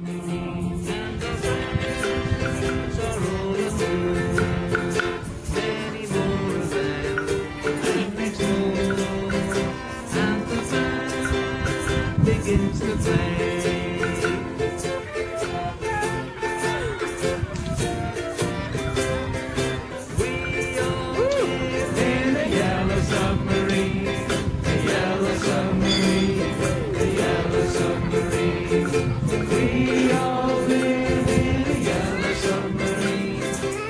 Begins to play. We all live in a yellow submarine, a yellow submarine, a yellow submarine. We all live in a yellow submarine,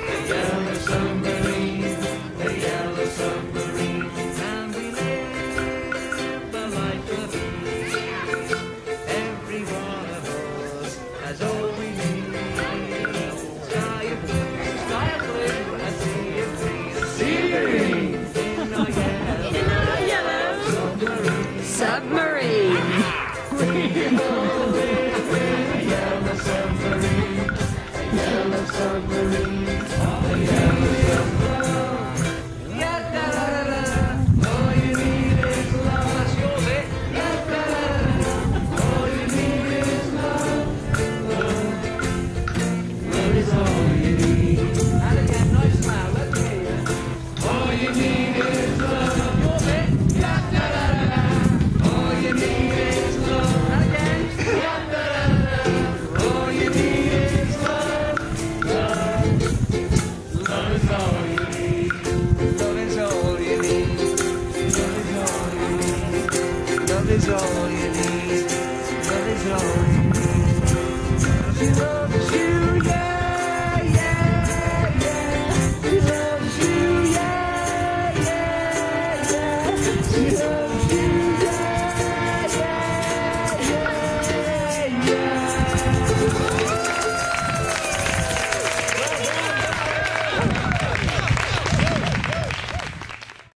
a yellow submarine, a yellow submarine. And we live the life of the submarine. We all live in a yellow submarine, a yellow submarine, a yellow submarine. Ya da da da da. All you need is love. Ya da da da. All you need is love. Love is all you need. And again, no smile. Let's hear. All you need is love. Ya da da. Love is all you need. Love is all you need. She loves you, yeah, yeah, yeah. She loves you, yeah, yeah, yeah. She loves